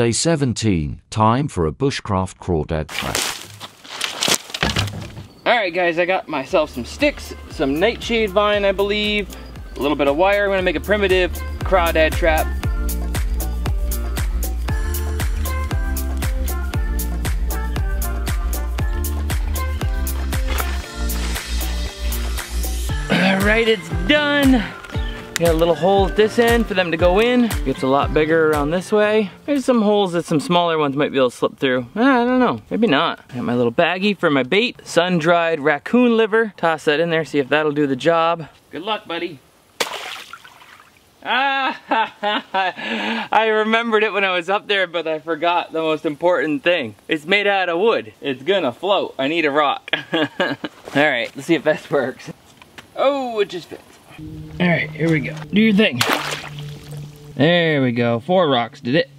Day 17, time for a bushcraft crawdad trap. Alright guys, I got myself some sticks, some nightshade vine I believe, a little bit of wire. I'm going to make a primitive crawdad trap. Alright, it's done. Got a little hole at this end for them to go in. It gets a lot bigger around this way. There's some holes that some smaller ones might be able to slip through. I don't know, maybe not. Got my little baggie for my bait. Sun-dried raccoon liver. Toss that in there, see if that'll do the job. Good luck, buddy. Ah, I remembered it when I was up there, but I forgot the most important thing. It's made out of wood. It's gonna float. I need a rock. All right, let's see if this works. Oh, it just fits. All right, here we go. Do your thing. There we go. 4 rocks did it.